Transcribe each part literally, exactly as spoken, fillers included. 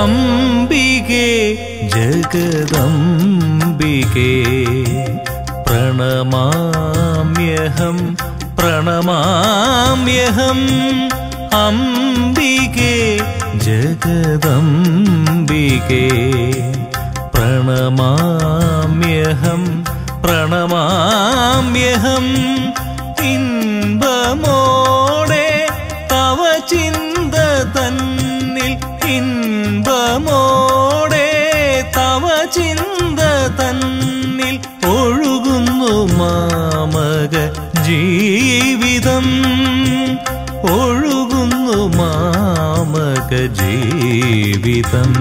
ಅಂಬಿಗೆ ಜಗದಂಬಿಗೆ ಪ್ರಣಮಾಮ್ಯಹಂ ಪ್ರಣಮಾಮ್ಯಹಂ ಅಂಬಿಗೆ ಜಗದಂಬಿಗೆ ಪ್ರಣಮಾಮ್ಯಹಂ ಪ್ರಣಮಾಮ್ಯಹಂ ಇನ್ಬಮೋಡೆ ತವ ಚಿಂದ ತನ್ನಿಲ್ ഇൻപമോടെ തവ ചിന്ത തന്നിൽ ഒഴുകുന്നു മാമക ജീവിതം ഒഴുകുന്നു മാമക ജീവിതം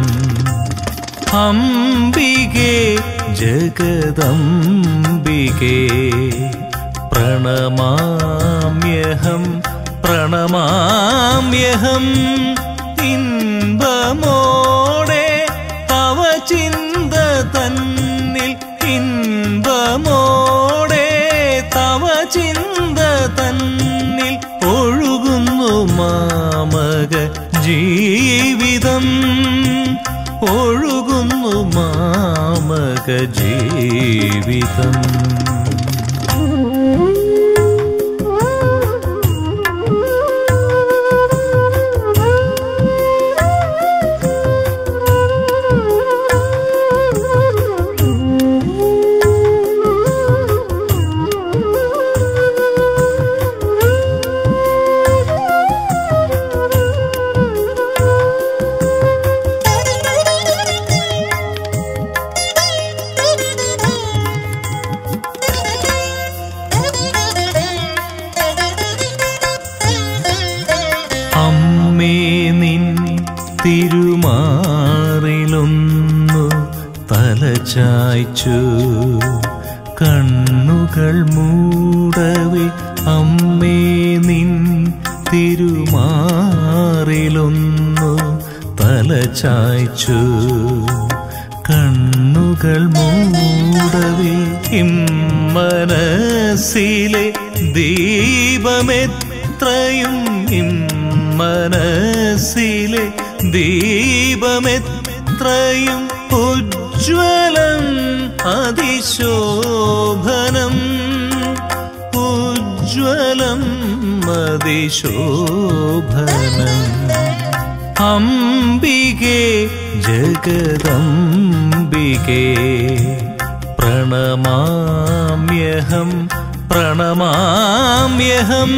അംബികേ ജഗദംബികേ പ്രണമാമ്യഹം പ്രണമാമ്യഹം ഇൻപമോടെ തവ ചിന്ത തന്നിൽ ഇൻപമോടെ തവ ചിന്ത തന്നിൽ ഒഴുകുന്നു മാമക ജീവിതം ഒഴുകുന്നു മാമക ജീവിതം തിരുമാറിലൊന്നു തലചായ്ച്ചു കണ്ണുകൾ മൂടവേ അമ്മേ നിൻ തിരുമാറിലൊന്നു തലചായ്ച്ചു കണ്ണുകൾ മൂടവേ ഇമ്മനസ്സിലെ ദീപമെത്രയും ഇമ്മനസ്സിലെ ദീപമെത്രയും ഉജ്വലം അതിശോഭനം ഉജ്വലം അതിശോഭനം അംബികേ ജഗദംബികേ പ്രണമാമ്യഹം പ്രണമാമ്യഹം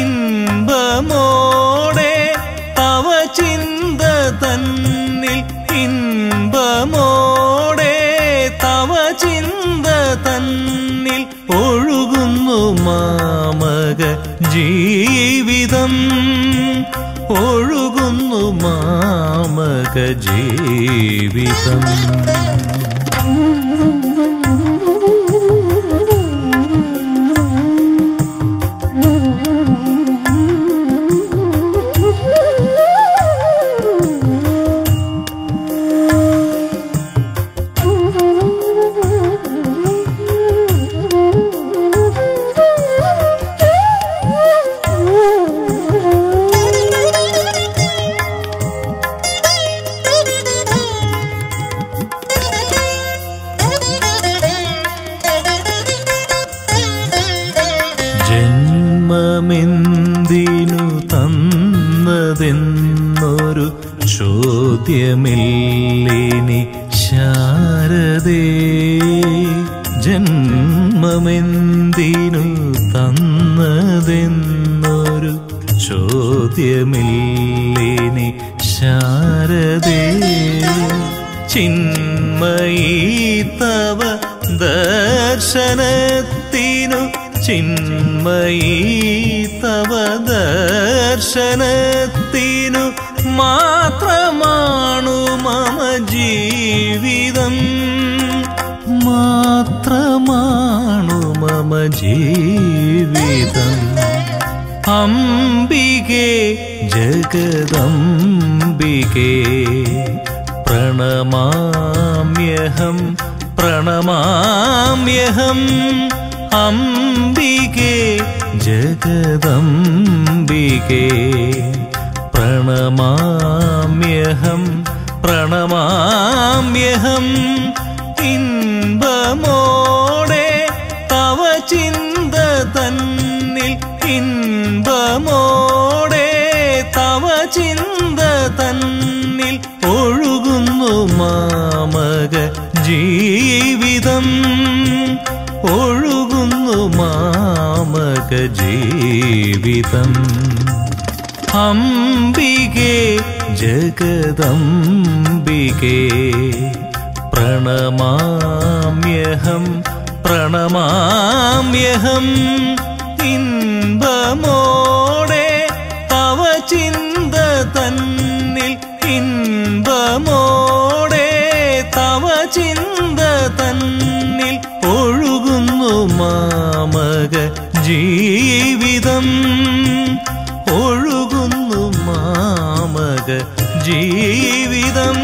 ഇൻപമോടെ തവ ചിന്ത തന്നിൽ ഇൻപമോടെ തവ ചിന്ത തന്നിൽ ഒഴുകുന്നു മാമക ജീവിതം ഒഴുകുന്നു മാമക ജീവിതം എന്നതെന്നൊരു ചോദ്യമില്ലിനി ശാരദേ, ജന്മമെന്തിനു തന്നതെന്നൊരു ചോദ്യമില്ലിനി ശാരദേ, ചിന്മയി തവ ദർശനത്തിനു ചിന്മയി തവ ദർശനത്തിനു മാത്രമാണു മമ ജീവിതം, മാത്രമാണു മമ ജീവിതം. അംബികേ ജഗദംബികേ പ്രണമാമ്യഹം പ്രണമാമ്യഹം. അംബികേ ജഗദംബികേ പ്രണമാമ്യഹം പ്രണമാമ്യഹം. ഇൻപമോടെ തവ ചിന്ത തന്നിൽ, ഇൻപമോടെ തവ ചിന്ത തന്നിൽ ഒഴുകുന്നു മാമക ജീവിതം, ഒഴുകുന്നു മാമക ജീവിതം. അംബികേ ജഗദംബികേ പ്രണമാമ്യഹം പ്രണമാമ്യഹം. ഇൻപമോടെ തവ ചിന്ത തന്നിൽ, ഇൻപമോടെ തവ ചിന്ത തന്നിൽ ഒഴുകുന്നു മാമക ജീവിതം, ഒഴുകുന്നു മാമക ജീവിതം.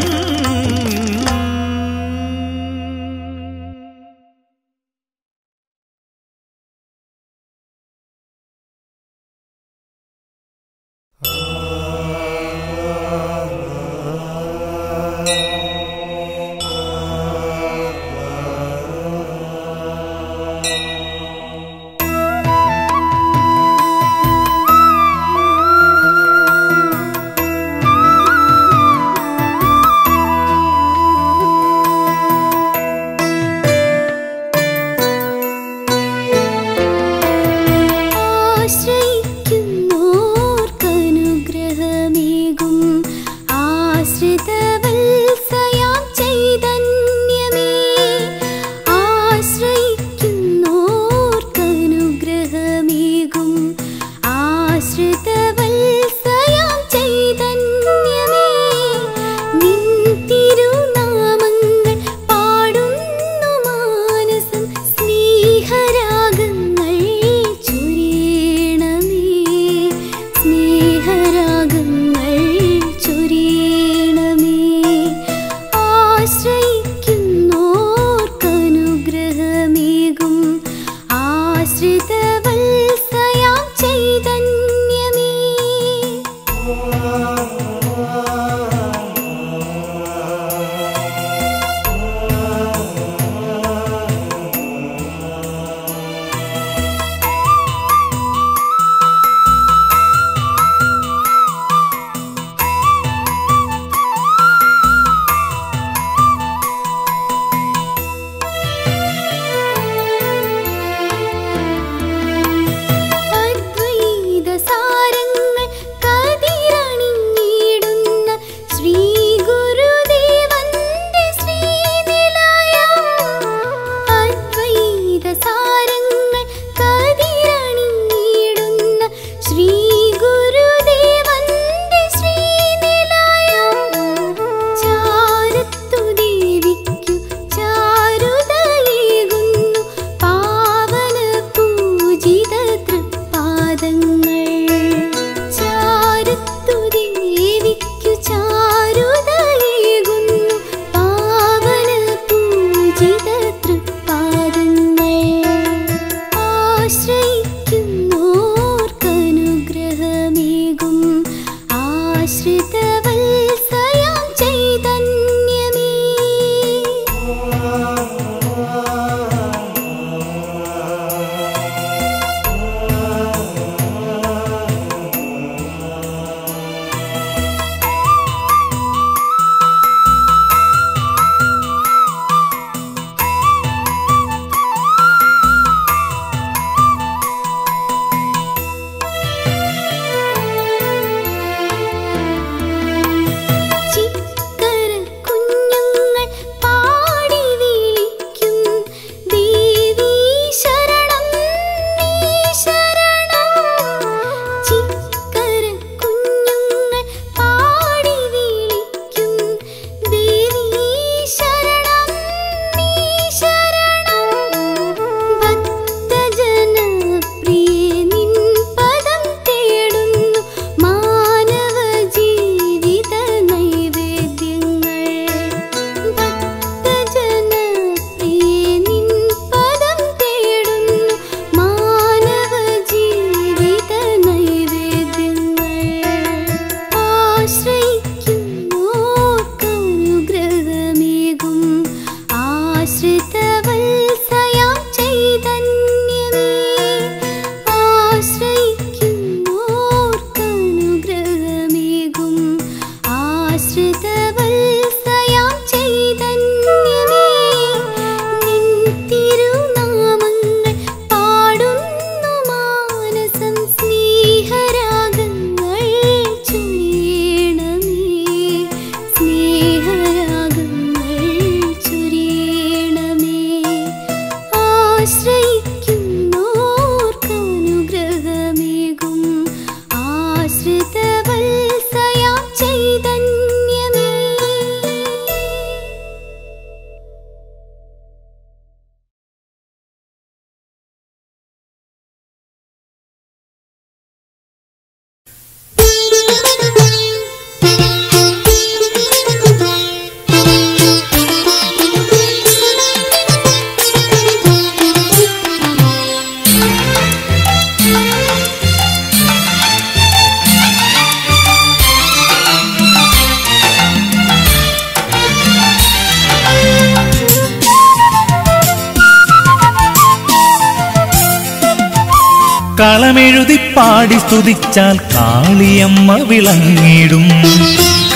താളമെഴുതി പാടി സ്തുതിച്ചാൽ കാളിയമ്മ വിളങ്ങിടും.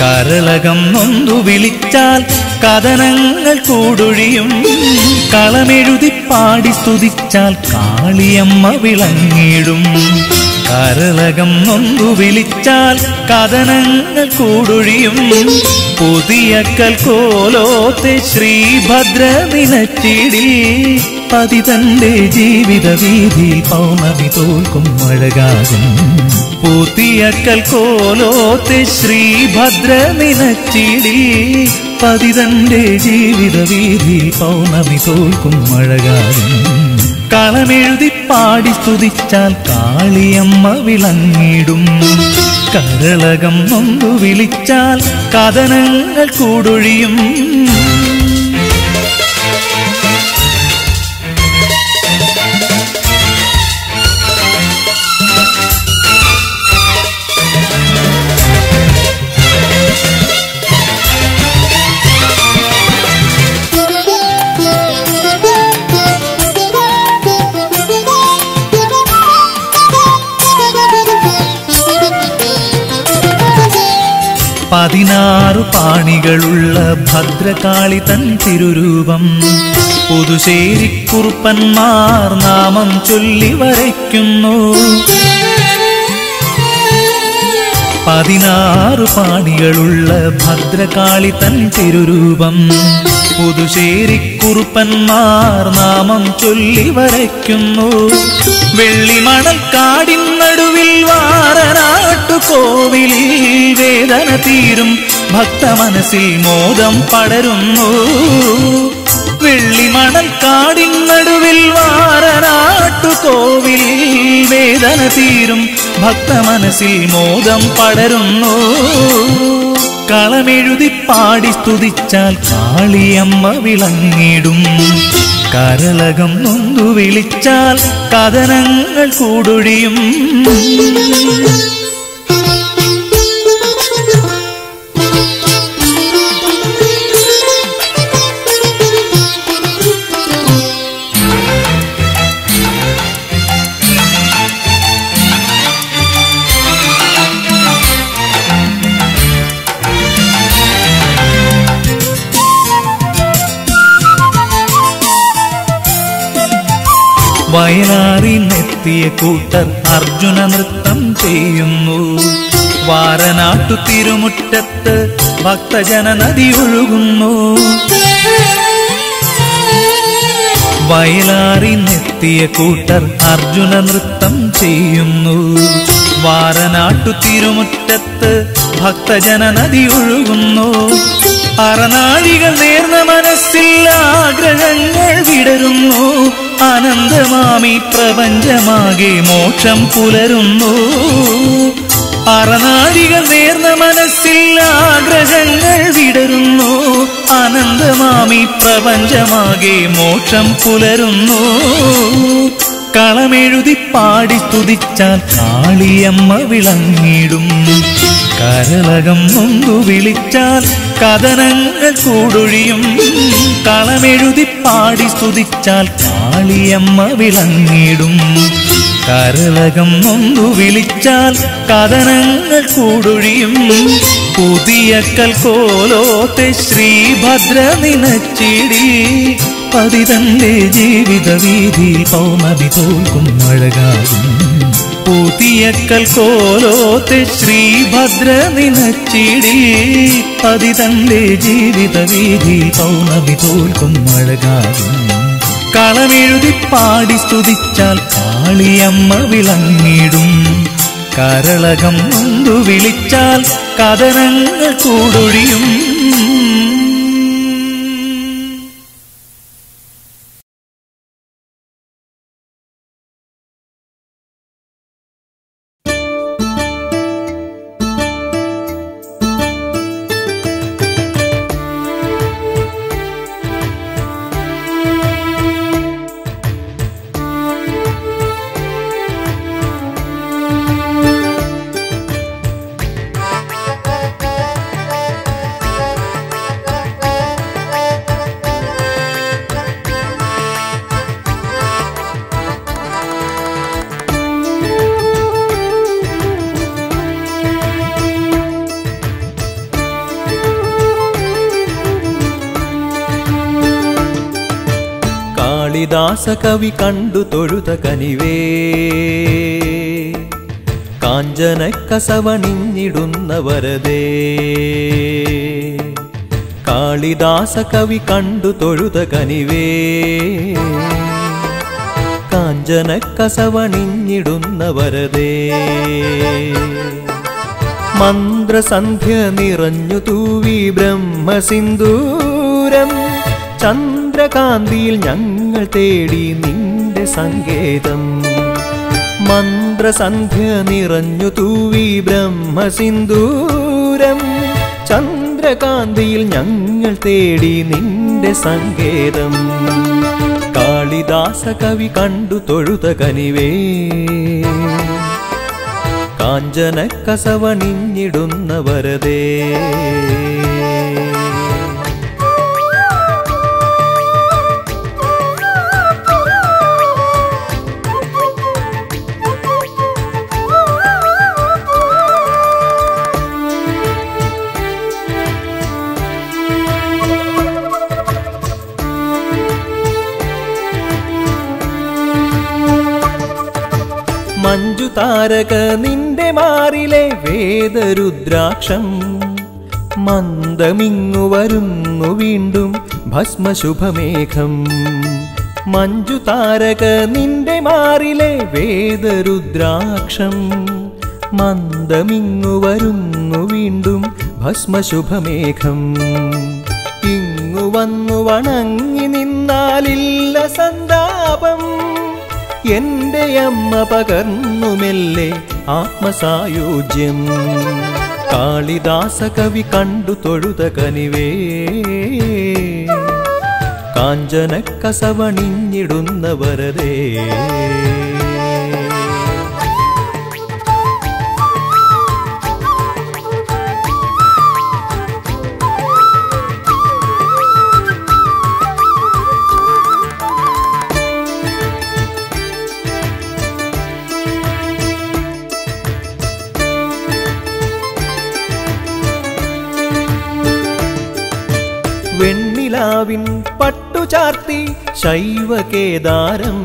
കരളകം നൊന്തു വിളിച്ചാൽ കഥനങ്ങൾ കൂടൊഴിയും. കളമെഴുതി പാടി സ്തുതിച്ചാൽ കാളിയമ്മ വിളങ്ങിടും. കരളകം നൊന്തു വിളിച്ചാൽ കഥനങ്ങൾ കൂടൊഴിയും. പുതിയ കൽക്കോലോത്തെ ശ്രീഭദ്ര നിനച്ചിടി പതിതന്റെ ജീവിത വീതിയിൽ പൗർണമി തോൽക്കും അഴകാകും. പുതിയ കൽക്കോലോത്തെ ശ്രീഭദ്ര നിനച്ചിടി പതിതന്റെ ജീവിത വീതിയിൽ പൗർണമി തോൽക്കും അഴകാകും. കളമെഴുതി പാടി സ്തുതിച്ചാൽ കാളിയമ്മ വിളങ്ങിടും. കരളകം നൊന്തു വിളിച്ചാൽ കഥനങ്ങൾ കൂടൊഴിയും. പതിനാറു പാണികളുള്ള ഭദ്രകാളി തൻ തിരുരൂപം പുതുശ്ശേരിക്കുറുപ്പന്മാർ നാമം ചൊല്ലി വരയ്ക്കുന്നു. പതിനാറു പാണികളുള്ള ഭദ്രകാളി തൻ തിരുരൂപം പുതുശ്ശേരിക്കുറുപ്പന്മാർ നാമം ചൊല്ലി വരയ്ക്കുന്നു. വെള്ളിമണൽ കാടിൻ നടുവിൽ വാരനാട്ടു കോവിലിൽ വേദന തീരും ഭക്ത മനസ്സിൽ മോദം പടരുന്നു. വെള്ളിമണൽ കാടിൻ നടുവിൽ വാരനാട്ടു കോവിലിൽ വേദന തീരും ഭക്ത മനസ്സിൽ മോദം പടരുന്നു. കളമെഴുതി പാടി സ്തുതിച്ചാൽ കാളിയമ്മ വിളങ്ങിടും. കരളകം നൊന്തു വിളിച്ചാൽ കഥനങ്ങൾ കൂടൊഴിയും. വയലാറിനെത്തിയ കൂട്ടർ അർജുന നൃത്തം ചെയ്യുന്നു. വാരനാട്ടു തിരുമുറ്റത്ത് ഭക്തജന നദി ഒഴുകുന്നു. വയലാറിനെത്തിയ കൂട്ടർ അർജുന നൃത്തം ചെയ്യുന്നു. വാരനാട്ടു തിരുമുറ്റത്ത് ഭക്തജന നദി ഒഴുകുന്നു. അറനാഴികൾ നേർന്ന മനസ്സിൽ ആഗ്രഹങ്ങൾ വിടരുന്നു. ആനന്ദമാമി പ്രപഞ്ചമാകെ മോക്ഷം പുലരുന്നു. അറനാഴികൾ നേർന്ന മനസ്സിൽ ആഗ്രഹങ്ങൾ വിടരുന്നു. ആനന്ദമാമി പ്രപഞ്ചമാകെ മോക്ഷം പുലരുന്നു. കളമെഴുതി പാടി സ്തുതിച്ചാൽ കാളിയമ്മ വിളങ്ങിടും. കരളകം നൊന്തു വിളിച്ചാൽ കഥനങ്ങൾ കൂടൊഴിയും. കളമെഴുതി പാടി സ്തുതിച്ചാൽ കാളിയമ്മ വിളങ്ങിടും. കരളകം നൊന്തു വിളിച്ചാൽ കഥനങ്ങൾ കൂടൊഴിയും. പുതിയ കൽക്കോലോത്തെ ശ്രീഭദ്ര നിനച്ചിടി പതിതന്റെ ജീവിത വീതിയിൽ പൗർണമി തോൽക്കും അഴകാകും. പുതിയ കൽക്കോലോത്തെ ശ്രീഭദ്ര നിനച്ചിടി പതിതന്റെ ജീവിത വീതിയിൽ പൗർണമി തോൽക്കും അഴകാകും. കളമെഴുതി പാടി സ്തുതിച്ചാൽ കാളിയമ്മ വിളങ്ങിടും. കരളകം നൊന്തു വിളിച്ചാൽ കഥനങ്ങൾ കൂടൊഴിയും. ಕಾಳಿದಾಸ ಕವಿ ಕಂಡು ತೊಳುತ ಕನಿವೇ ಕಾಂಜನಕ್ಕಸವಣಿನ್ನಿಡುನ್ನವರದೇ ಕಾಳಿದಾಸ ಕವಿ ಕಂಡು ತೊಳುತ ಕನಿವೇ കാഞ്ചനക്കസവണിഞ്ഞിടുന്നവരതേ മന്ത്രസന്ധ്യ നിറഞ്ഞു തൂവി ബ്രഹ്മസിന്ദൂരം ചന്ദ്രകാന്തിയിൽ ഞങ്ങൾ തേടി നിന്റെ സങ്കേതം മന്ത്രസന്ധ്യ നിറഞ്ഞു തൂവി ബ്രഹ്മസിന്ദൂരം ചന്ദ്രകാന്തിയിൽ ഞങ്ങൾ തേടി നിന്റെ സങ്കേതം കാളിദാസ കവി കണ്ടു തൊഴുത കനിവേ കാഞ്ചനക്കസവണിഞ്ഞിടുന്നവരതേ താരക നിന്റെ മാറിലെ വേദരുദ്രാക്ഷം മന്ദമിങ്ങു വരുന്നു വീണ്ടും ഭസ്മശുഭമേഘം മഞ്ജു താരക നിന്റെ മാറിലെ വേദരുദ്രാക്ഷം മന്ദമിങ്ങു വരുന്നു വീണ്ടും ഭസ്മശുഭമേഘം ഇങ്ങു വന്നു വണങ്ങി നിന്നാലില്ല സന്താപം എന്റെ അമ്മ പകർന്നു മെല്ലെ ആത്മസായോജ്യം കാളിദാസ കവി കണ്ടു തൊഴുത കനിവേ കാഞ്ചനക്കസവണിഞ്ഞിടുന്നവരതേ പട്ടുചാർത്തി ശൈവകേദാരം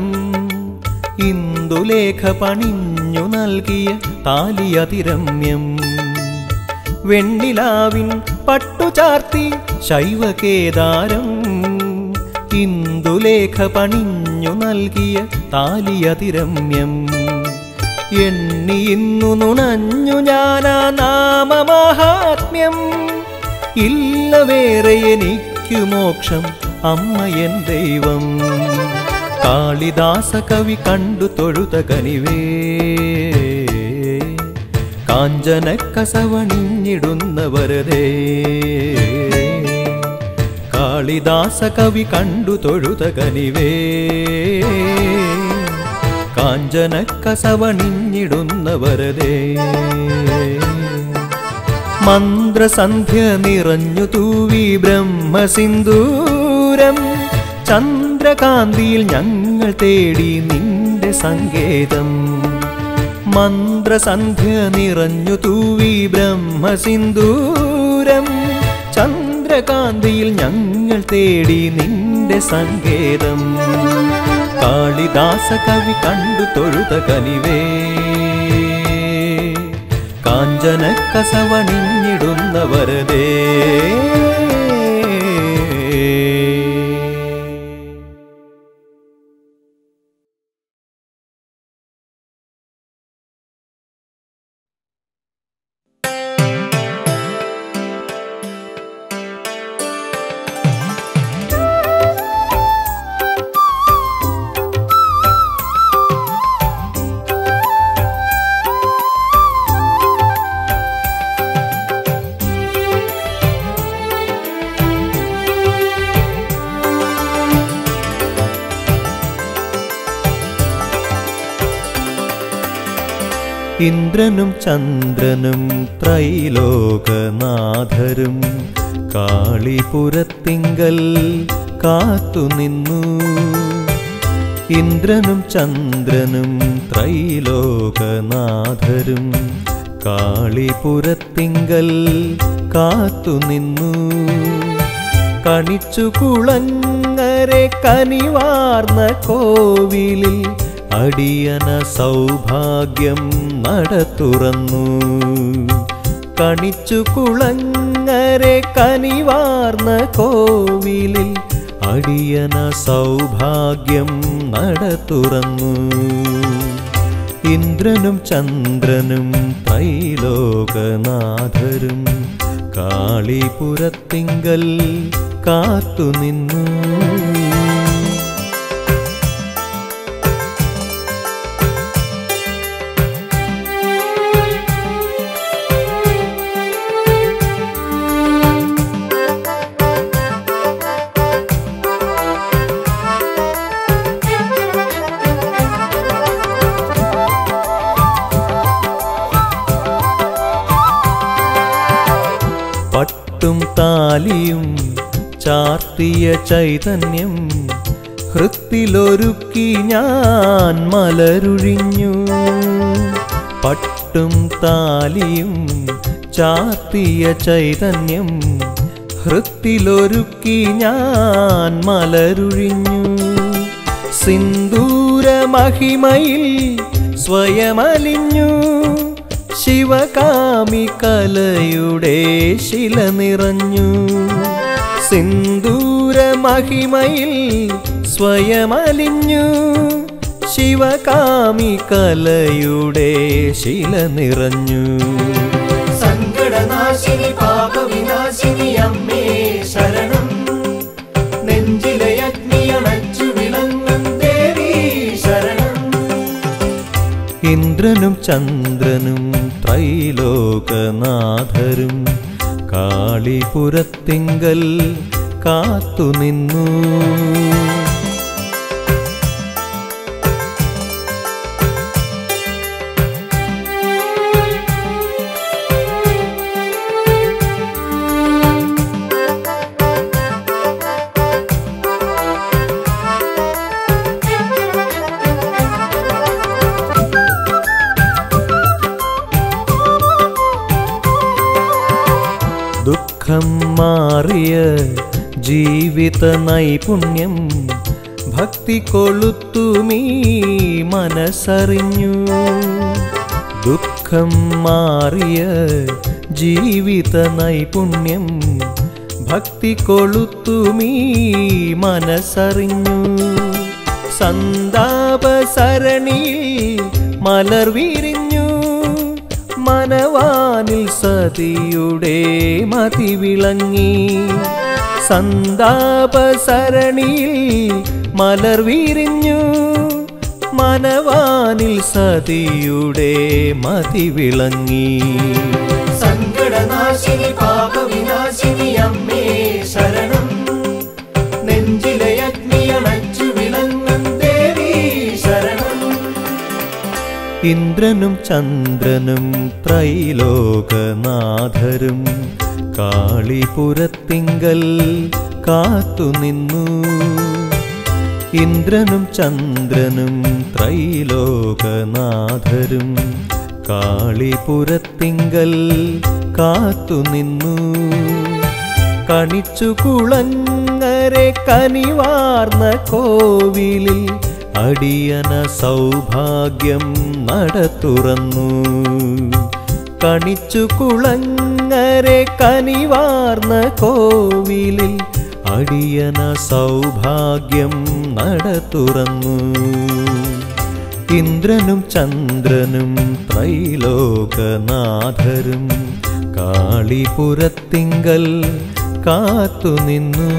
ഇന്ദുലേഖ പണിഞ്ഞു നൽകിയ താലിയതിരമ്യം വെണ്ണിലാവിൻ പട്ടുചാർത്തി ശൈവകേദാരം ഇന്ദുലേഖ പണിഞ്ഞു നൽകിയ താലിയതിരമ്യം എണ്ണി ഇന്നു നുണഞ്ഞു ഞാനാ നാമമാഹാത്മ്യം ഇല്ല വേറെ എനിക്ക് മോക്ഷം അമ്മയൻ ദൈവം കാളിദാസ കവി കണ്ടു തൊഴുത കനിവേ കാഞ്ചനക്കസവണിഞ്ഞിടുന്നവരതേ കാളിദാസ കവി കണ്ടു തൊഴുത കനിവേ കാഞ്ചനക്കസവണിഞ്ഞിടുന്നവരതേ മന്ത്രസന്ധ്യ നിറഞ്ഞു തൂവി ബ്രഹ്മസിന്ദൂരം ചന്ദ്രകാന്തിയിൽ ഞങ്ങൾ തേടി നിന്റെ സങ്കേതം മന്ത്രസന്ധ്യ നിറഞ്ഞു തൂവി ബ്രഹ്മസിന്ദൂരം ചന്ദ്രകാന്തിയിൽ ഞങ്ങൾ തേടി നിന്റെ സങ്കേതം കാളിദാസ കവി കണ്ടു തൊഴുത കനിവേ കാഞ്ചനക്കസവണിഞ്ഞിടുന്നവരതേ ഇന്ദ്രനും ചന്ദ്രനും ത്രൈലോകനാഥരും കാളിപുരത്തിങ്കൽ കാത്തുനിന്നു ഇന്ദ്രനും ചന്ദ്രനും ത്രൈലോകനാഥരും കാളിപുരത്തിങ്കൽ കാത്തുനിന്നു കണിച്ചുകുളങ്ങ കനിവാർന്ന കനിവാർന്ന കോവിലിൽ അടിയന സൗഭാഗ്യം നടതുറന്നു. കണിച്ചുകുളങ്ങരെ കനിവാർന്ന കോവിലിൽ അടിയന സൗഭാഗ്യം നടതുറന്നു. ഇന്ദ്രനും ചന്ദ്രനും ത്രൈലോകനാഥരും കാളിപുരത്തിങ്കൽ കാത്തുനിന്നു. പട്ടും താലിയും ചാർത്തിയ ചൈതന്യം ഹൃത്തിലൊരുക്കി ഞാൻ മലരുഴിഞ്ഞു. പട്ടും താലിയും ചാർത്തിയ ചൈതന്യം ഹൃത്തിലൊരുക്കി ഞാൻ മലരുഴിഞ്ഞു. സിന്ദൂരമഹിമയിൽ സ്വയമലിഞ്ഞു. ശിവകാമി കലയുടെ ശില നിറഞ്ഞു. സിന്ദൂരമഹിമയിൽ സ്വയമലിഞ്ഞു. ശിവകാമി കലയുടെ ശില നിറഞ്ഞു. സങ്കടനാശിനി പാപവിനാശിനി അമ്മേ ശരണം. നെഞ്ചിലെ അഗ്നിയണച്ചു വിളങ്ങും ദേവി ശരണം. ഇന്ദ്രനും ചന്ദ്രനും ത്രൈലോകനാഥരും കാളിപുരത്തിങ്കൽ കാത്തുനിന്നു. മാറിയ ജീവിത നൈപുണ്യം ഭക്തി കൊളുത്തുമീ മനസ്സറിഞ്ഞു. ദുഃഖം മാറിയ ജീവിത നൈപുണ്യം ഭക്തി കൊളുത്തുമീ മനസ്സറിഞ്ഞു. സന്താപസരണി മലർവിരിഞ്ഞു. മനവാനിൽ സതിയുടെ മതി വിളങ്ങി. സന്താപസരണിയിൽ മലർ വിരിഞ്ഞു. മനവാനിൽ സതിയുടെ മതി വിളങ്ങി. സങ്കടനാശിനി പാപവിനാശിനി അമ്മേ ശരണം. നെഞ്ചിലെ അഗ്നിയണച്ചു വിളങ്ങും ദേവി ശരണം. ഇന്ദ്രനും ചന്ദ്രനും ത്രൈലോകനാഥരും കാളിപുരത്തിങ്കൽ കാത്തുനിന്നു. ഇന്ദ്രനും ചന്ദ്രനും ത്രൈലോകനാഥരും കാളിപുരത്തിങ്കൽ കാത്തുനിന്നു. കണിച്ചുകുളങ്ങരെ കനിവാർന്ന കോവിലിൽ അടിയന സൗഭാഗ്യം നടതുറന്നു. കണിച്ചുകുളങ്ങരെ കനിവാർന്ന കോവിലിൽ അടിയന സൗഭാഗ്യം നടതുറന്നു. ഇന്ദ്രനും ചന്ദ്രനും ത്രൈലോകനാഥരും കാളിപുരത്തിങ്കൽ കാത്തുനിന്നു.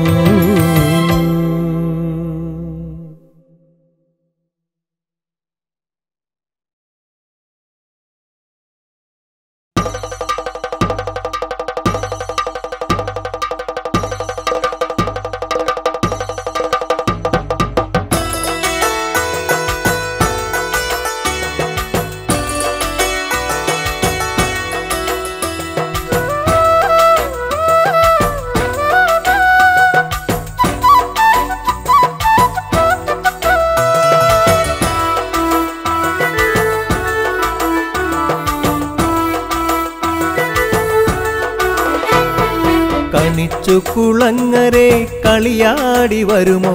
കണിച്ചുകുളങ്ങരെ കളിയാടി വരുമോ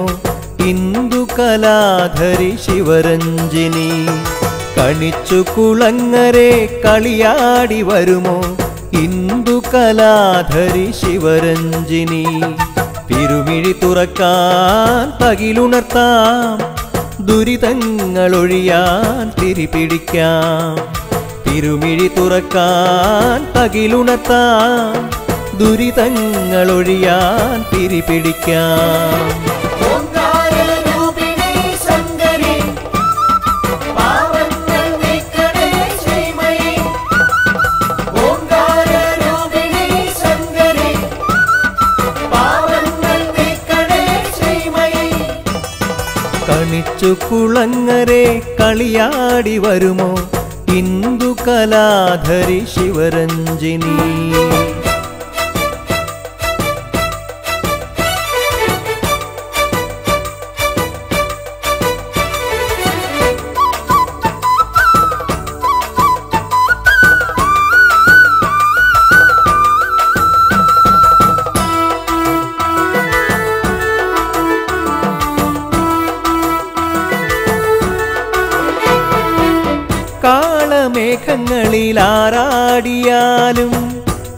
ഇന്ദുകലാധരി ശിവരഞ്ജിനി. കണിച്ചുകുളങ്ങരെ കളിയാടി വരുമോ ഇന്ദുകലാധരി ശിവരഞ്ജിനി. തിരുമിഴി തുറക്കാൻ പകിലുണർത്താം, ദുരിതങ്ങളൊഴിയാൻ തിരിപിടിക്കാം. തിരുമിഴി തുറക്കാൻ പകിലുണർത്താം, ദുരിതങ്ങളൊഴിയാൻ തിരിപിടിക്കാം. കണിച്ചുകുളങ്ങരെ കളിയാടി വരുമോ ഇന്ദുകലാധരി ശിവരഞ്ജിനി. ാടിയാലും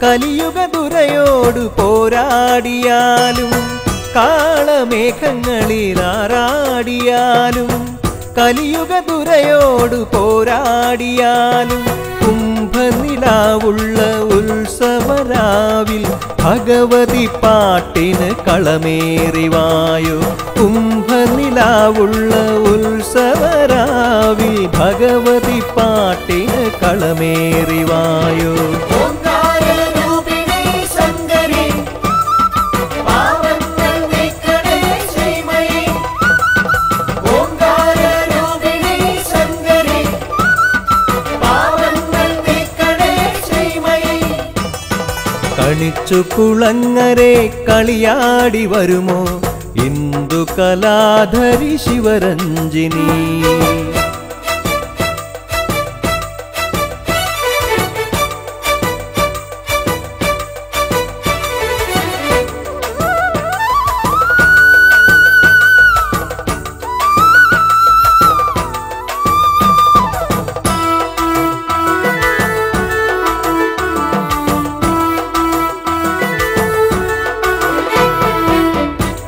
കലിയുഗ ദുരയോടു പോരാടിയാലും കാളമേഘങ്ങളിലാറാടിയാലും കലിയുഗ ദുരയോടു പോരാടിയാലും കുംഭനിലാവുള്ള ഉത്സവരാവിൽ ഭഗവതി പാട്ടിന് കളമേറിവായോ. കുംഭനിലാവുള്ള ഉത്സവരാവിൽ ഭഗവതി പാട്ടിന് കളമേറിവായോ. കണിച്ചുകുളങ്ങരെ കളിയാടി വരുമോ ഇന്ദുകലാധരി ശിവരഞ്ജിനി.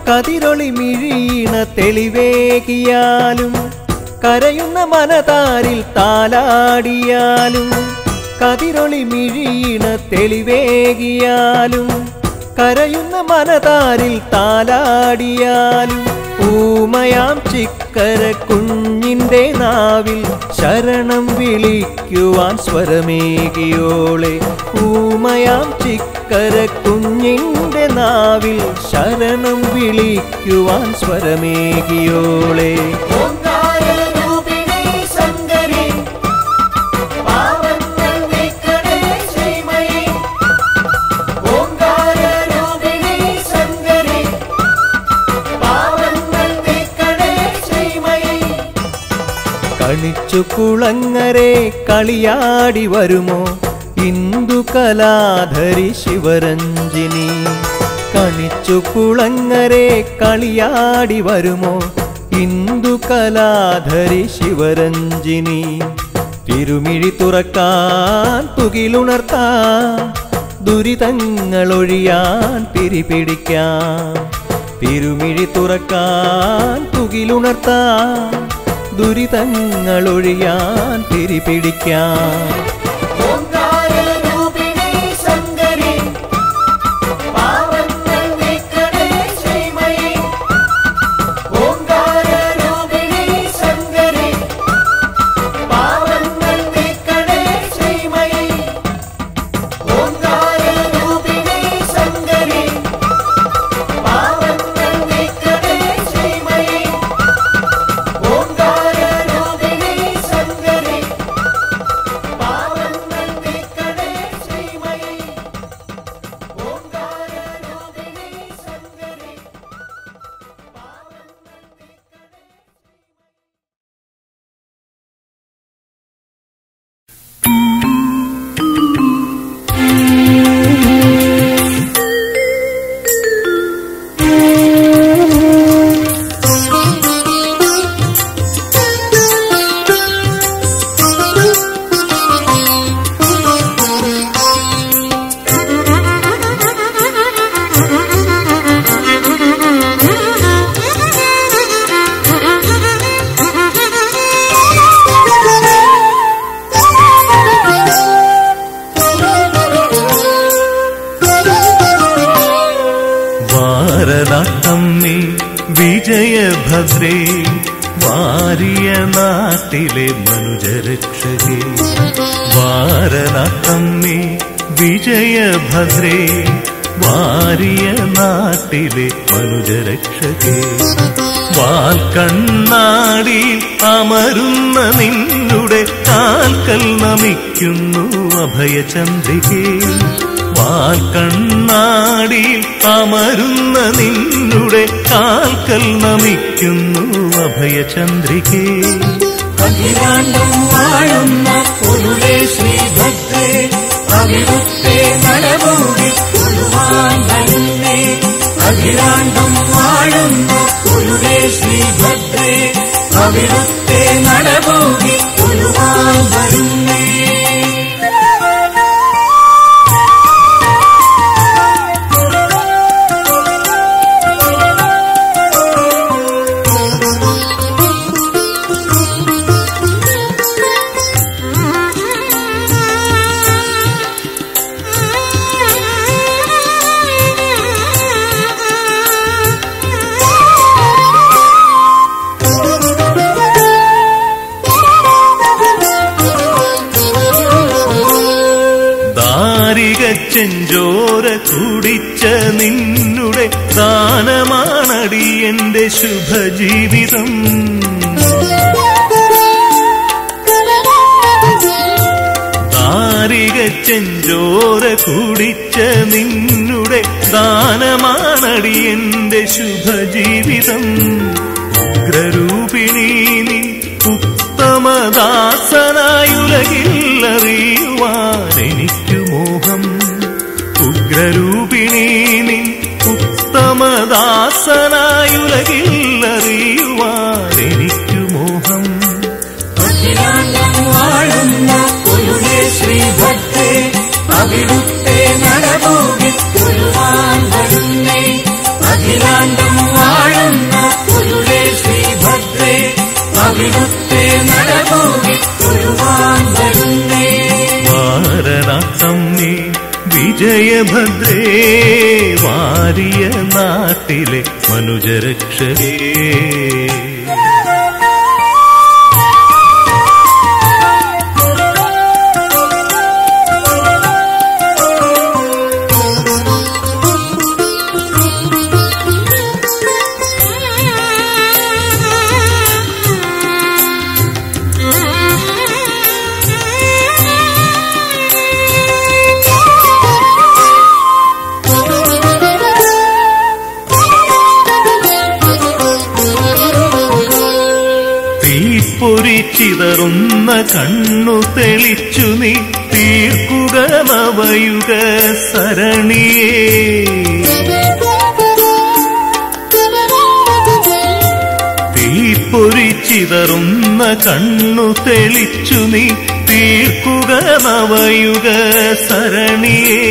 കതിരൊളി മിഴിയണ തെളിവേകിയാലും കരയുന്ന മനതാരിൽ താലാടിയാലും കതിരൊളി മിഴിയണ തെളിവേകിയാലും കരയുന്ന മനതാരിൽ താലാടിയാലും ഊമയാം ചിക്കര കുഞ്ഞിൻ്റെ നാവിൽ ശരണം വിളിക്കുവാൻ സ്വരമേകിയോളെ. ഊമയാം ചിക്കര കുഞ്ഞിൻ്റെ നാവിൽ ശരണം വിളിക്കുവാൻ സ്വരമേകിയോളെ. കണിച്ചുകുളങ്ങരെ കളിയാടി വരുമോ ഇന്ദുകലാധരി ശിവരഞ്ജിനി. കണിച്ചുകുളങ്ങരെ കളിയാടി വരുമോ ഇന്ദുകലാധരി ശിവരഞ്ജിനി. തിരുമിഴി തുറക്കാൻ തുകിലുണർത്താം, ദുരിതങ്ങളൊഴിയാൻ തിരിപിടിക്കാം. തിരുമിഴി തുറക്കാൻ തുകിലുണർത്താം, ദുരിതങ്ങളൊഴിയാൻ തിരിപിടിക്കാം. നാട്ടിലെ മനുജരക്ഷകേ വാരണത്തമ്മേ വിജയഭദ്രേ വാരിയ നാട്ടിലെ മനുജരക്ഷകേ വാൽക്കണ്ണാടി അമരുന്ന നിന്നുടെ കാൽക്കൽ നമിക്കുന്നു അഭയചന്ദ്രികേ വാൽക്കണ്ണാടി അമരുന്ന നിന്നുടെ കാൽക്കൽ നമിക്കുന്നു അഭയചന്ദ്രികേ അഖിലാണ്ടം വാഴുന്ന പൊരുളേ ശ്രീഭദ്രേ അവിരുദ്ധേ നടമൂടി കൊള്ളുവാൻ വരുന്നേ അഖിലാണ്ടം വാഴുന്ന പൊരുളേ ശ്രീഭദ്രേ അവിരുദ്ധേ നടമൂടി കൊള്ളുവാൻ വരുന്നേ. ചെഞ്ചോര കുടിച്ച നിന്നുടെ ദാനമാണടി എന്റെ ശുഭജീവിതം താരിക ചെഞ്ചോര കുടിച്ച നിന്നുടെ ദാനമാണടി എന്റെ ശുഭജീവിതം ഉഗ്രരൂപിണി നീ ഉത്തമദാസനായുലകില്ലറിയുവാൻ എനിക്ക് മോഹം ഉഗ്രരൂപിണി നിൻ ഉത്തമദാസനായുലകില്ലറിയുവാൻ എനിക്കു മോഹം. അഖിലാണ്ടം വാഴുന്ന പൊരുളേ ശ്രീഭദ്രേ അവിടുത്തെ നടമൂടി കൊള്ളുവാൻ വരുന്നേ അഖിലാണ്ടം വാഴുന്ന പൊരുളേ ശ്രീഭദ്രേ അവിടുത്തെ നടമൂടി കൊള്ളുവാൻ വരുന്നേ വാരണത്തമ്മേ വിജയഭദ്രേ വാരിയ നാട്ടിലെ മനുജരക്ഷകേ. ചിതറുന്ന കണ്ണു തെളിച്ചു നീ തീർക്കുക നവയുഗ സരണിയേ തീപ്പൊരി ചിതറുന്ന കണ്ണു തെളിച്ചു നീ തീർക്കുക നവയുഗ സരണിയേ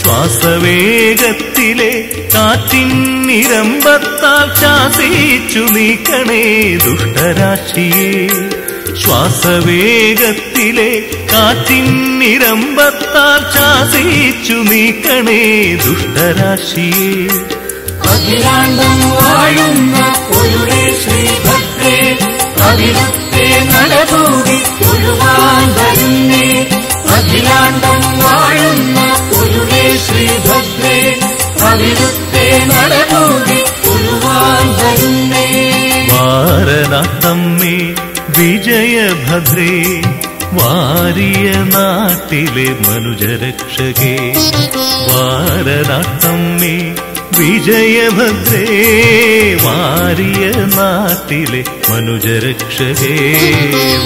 ശ്വാസവേഗത്തിലെ കാറ്റിന്നിരമ്പത്താൽ ശാസിച്ചു നീക്കണേ ദുഷ്ടരാശിയെ ശ്വാസവേഗത്തിലെ കാറ്റിന്നിരമ്പത്താൽ ശാസിച്ചു നീക്കണേ ദുഷ്ടരാശിയെ അഖിലാണ്ടം വാഴുന്ന പൊരുളേ ശ്രീഭദ്രേ അവിടുത്തെ നടമൂടി കൊള്ളുവാൻ വരുന്നേ അഖിലാണ്ടം വാഴുന്ന പൊരുളേ ശ്രീഭദ്രേ അവിടുത്തെ നടമൂടി കൊള്ളുവാൻ വരുന്നേ വാരണത്തമ്മേ വിജയഭദ്രേ വാരിയ നാട്ടിലെ മനുജരക്ഷകേ വാരണത്തമ്മേ വിജയഭദ്രേ വാരിയ നാട്ടിലെ മനുജരക്ഷകേ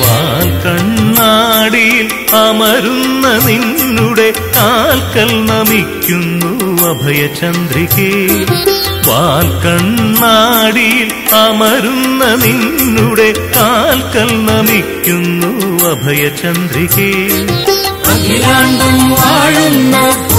വാൽക്കണ്ണാടിയിൽ അമരുന്ന നിന്നുടെ കാൽക്കൽ നമിക്കുന്നു അഭയചന്ദ്രികേ വാൽക്കണ്ണാടിയിൽ അമരുന്ന നിന്നുടെ കാൽക്കൽ നമിക്കുന്നു അഭയചന്ദ്രികേ അഖിലാണ്ടം വാഴുന്ന